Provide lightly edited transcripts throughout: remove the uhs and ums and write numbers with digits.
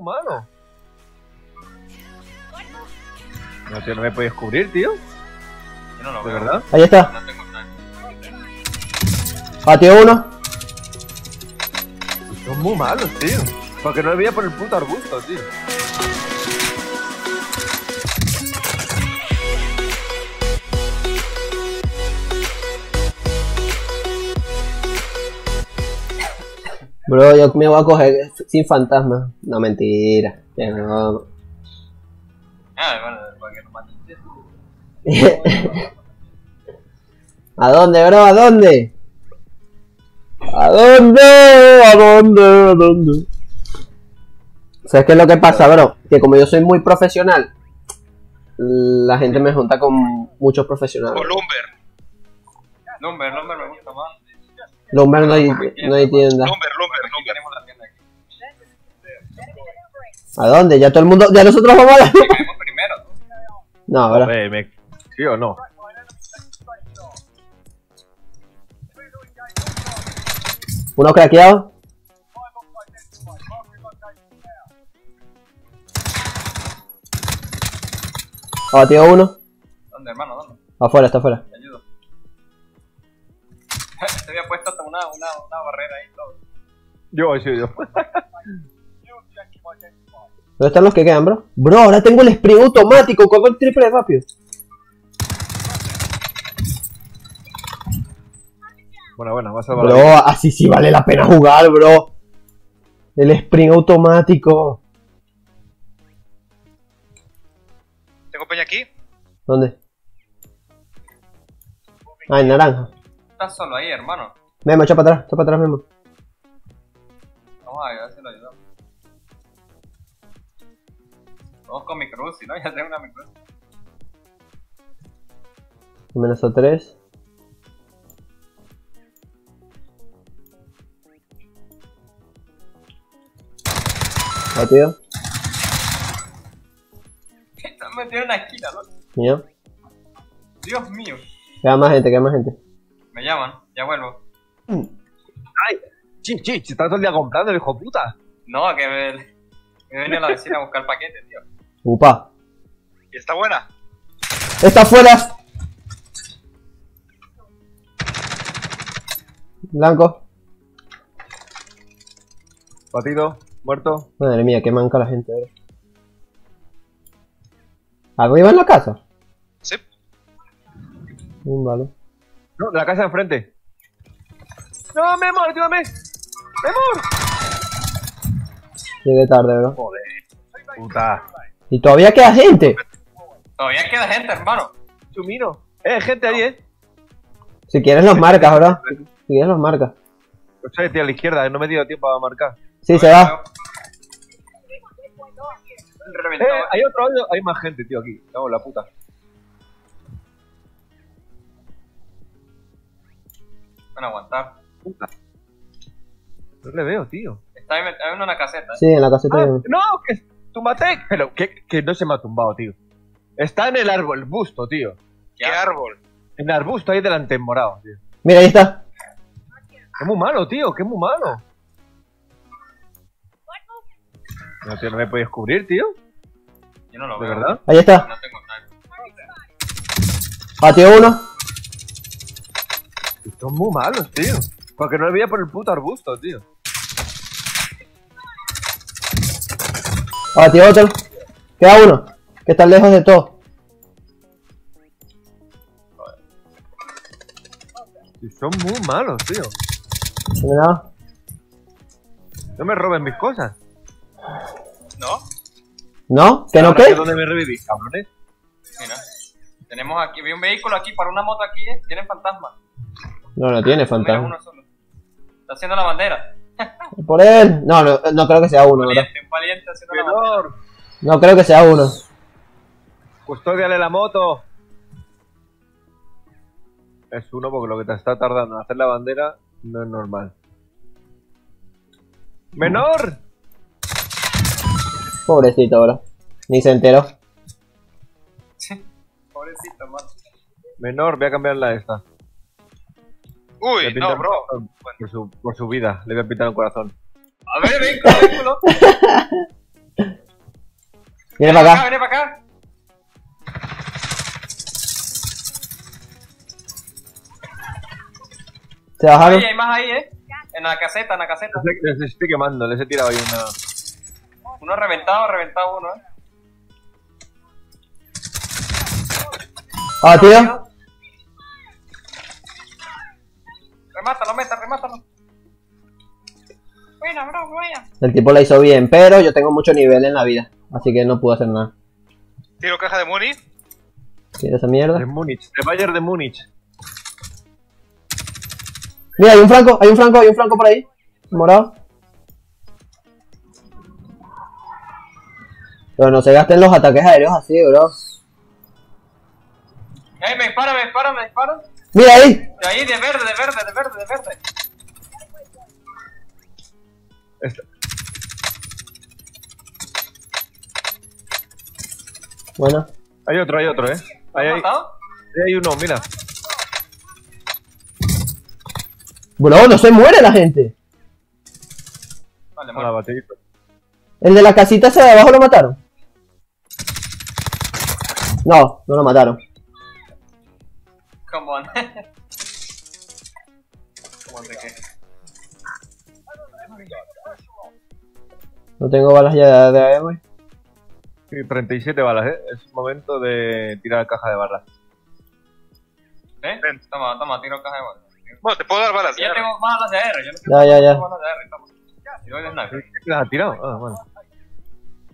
humano. No sé, no me puedes cubrir, tío. Yo no lo veo. ¿De verdad? Ahí está. No tengo nada. Pateo uno. Son muy malos, tío. Porque no le veía por el puto arbusto, tío. Bro, yo me voy a coger sin fantasma. No, mentira. Ya no. Ah, bueno, para que no maten. ¿A dónde, bro? ¿A dónde? ¿A dónde? ¿A dónde? ¿A dónde? ¿Sabes qué es lo que pasa, bro? Que como yo soy muy profesional, la gente me junta con muchos profesionales. Con Lumber me gusta más. Lumber no hay, tienda. Lumber tenemos la tienda aquí. ¿A dónde? Ya todo el mundo, ya nosotros vamos a la tienda. Caemos primero. No, ahora. ¿Sí o no? Uno craqueado. Abatido uno. ¿Dónde, hermano? ¿Dónde? Afuera, está afuera. Te ayudo. Se había puesto hasta una barrera ahí, todo. Yo. ¿Dónde están los que quedan, bro? Bro, ahora tengo el sprint automático, cojo el triple de rápido. Bueno, vas a valer. Bro, así sí vale la pena jugar, bro. El sprint automático. ¿Tengo peña aquí? ¿Dónde? Ah, en naranja. Estás solo ahí, hermano. Memo, echa para atrás, Memo. Vamos a ver si lo ayudamos. Vamos con mi cruz, si no, ya tengo una mi cruz. Menos a 3. Batido. Están metidos en la esquina, loco. ¿Mío? Dios mío. Queda más gente. Me llaman, ya vuelvo. Ay, se está todo el día comprando el hijo puta. No, que me viene a la vecina a buscar paquetes, tío. Upa. ¿Y está buena? ¡Está fuera! Blanco. Patito, muerto. Madre mía, qué manca la gente ahora. ¿Arriba en la casa? Sí. Vale. No, de la casa de enfrente. No, Memo, ayúdame. Memo. Llegué tarde, bro. Joder, puta. Y todavía queda gente. Hermano. Chumino. Gente ahí, eh. Si quieres los marcas, bro. No sé, tío, a la izquierda, no me he dado tiempo a marcar. Sí, se va. Hay otro audio, hay más gente, tío, aquí. Vamos, la puta. A aguantar. Puta. No le veo, tío. Está ahí en una caseta. Sí, en la caseta. Ah, no, que tumbate. Pero que no se me ha tumbado, tío. Está en el árbol, el busto, tío. ¿Qué árbol? En el arbusto ahí delante, en morado, tío. Mira, ahí está. Es muy malo, tío, que es muy malo. No, tío, no me puedes cubrir, tío. Yo no lo veo. ¿De verdad? Ahí está. No tengo nada. Pateo uno. Son muy malos, tío. Porque no le veía por el puto arbusto, tío. Ahora, tío, otro. Queda uno. Que está lejos de todo. Y son muy malos, tío. No. No me roben mis cosas. ¿No? ¿No? ¿Que no qué? ¿Dónde me reviví, cabrones? Mira. Tenemos aquí. Vi un vehículo aquí para una moto aquí, ¿eh? Tienen fantasma. No tiene fantasma. Mira, uno solo. Está haciendo la bandera. Por él. No creo que sea uno, ¿verdad? No creo que sea uno. Custodiale la moto. Es uno porque lo que te está tardando en hacer la bandera no es normal. ¡Menor! Pobrecito, bro. Ni se enteró. Pobrecito, man. Menor, voy a cambiarla a esta. Uy, no, bro. Por su vida, le voy a pintar un corazón. A ver, ven, culo. Viene para acá. Viene para acá. Se bajaron. Oye, hay más ahí, en la caseta, Les estoy quemando, les he tirado ahí una... Uno reventado uno, Ah, tío. Remátalo, remátalo. Buena, bro, buena. El tipo la hizo bien, pero yo tengo mucho nivel en la vida, así que no puedo hacer nada. Tiro caja de Múnich. Tira esa mierda. De Múnich, de Bayern de Múnich. Mira, hay un flanco por ahí. Morado. Pero no se gasten los ataques aéreos así, bro. Ey, me disparan. Mira ahí. De ahí, de verde. Este. Bueno. Hay otro, ¿Has matado? Hay uno, mira. Bro, no se muere la gente. Vale, muere. El de la casita hacia de abajo lo mataron. No, no lo mataron. Come on. No tengo balas ya de AM. Sí, 37 balas, Es momento de tirar caja de balas. Ven, toma, tiro caja de balas. Bueno, te puedo dar balas de R. Yo tengo balas de R, yo no tengo balas de R, toma. Yo voy de sniper. ¿Te las has tirado? Ah, bueno.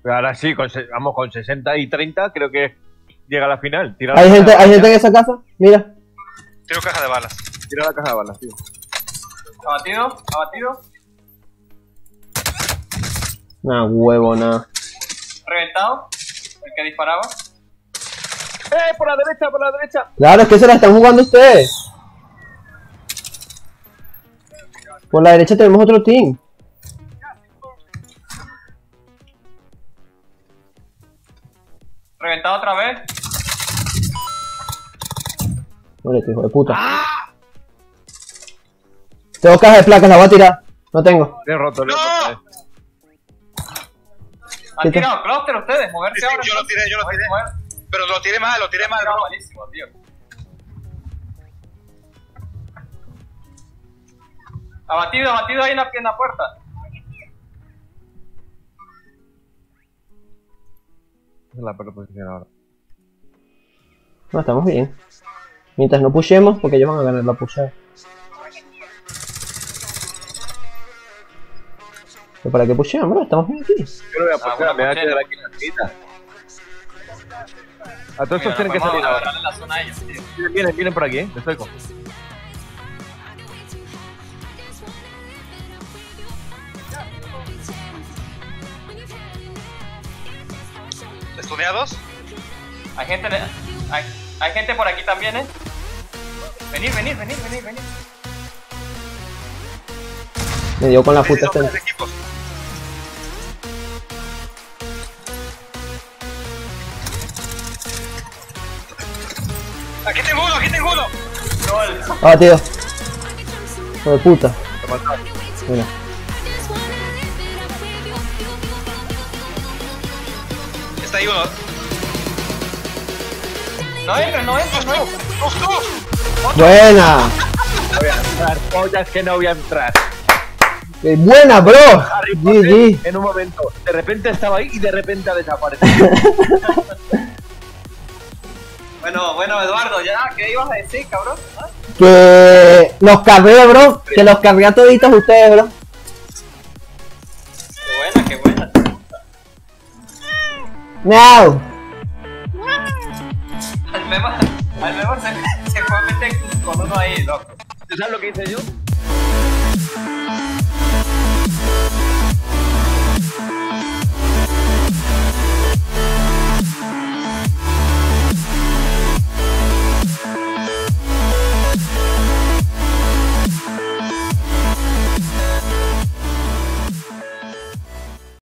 Pero ahora sí, vamos, con 60 y 30 creo que llega a la final. Tira ¿Hay gente en esa casa? Mira. Tiro caja de balas. Tira la caja de balas, tío. Abatido. Nah, huevo, nada. Reventado. El que disparaba. Por la derecha. Claro, es que se la están jugando ustedes. Por la derecha tenemos otro team. Reventado otra vez. Muérete, hijo de puta. ¡Ah! Tengo caja de placas, la voy a tirar. No tengo. Le he roto, ¡no! Han tirado cluster ustedes, moverse ahora. Sí, yo lo tiré. Pero lo tiré mal. No, malísimo, tío. Abatido ahí en la puerta. Es la peor posición ahora. No, estamos bien. Mientras no pushemos, porque ellos van a ganar la pushada. ¿Pero para qué pushean, bro? Estamos bien aquí. Yo lo voy a pushar, me voy a quedar aquí en la esquina. A todos estos tienen que salir ahora. Vienen por aquí, te estoy con. ¿Estuneados? Hay gente por aquí también, Venid. Me dio con la puta este. Aquí tengo uno. Ah, tío. Hijo de puta. Mira. Ahí uno. No entra. Buena. No voy a entrar, pollas, que no voy a entrar. Buena, bro. GG. En un momento, de repente estaba ahí y de repente ha desaparecido. Bueno, Eduardo, ya, ¿qué ibas a decir, cabrón? ¿Ah? Que los cargué, bro. Que los cargué a toditos ustedes, bro. Qué buena. No. Al menos se fue a meter con uno ahí, loco. ¿Sabes lo que hice yo?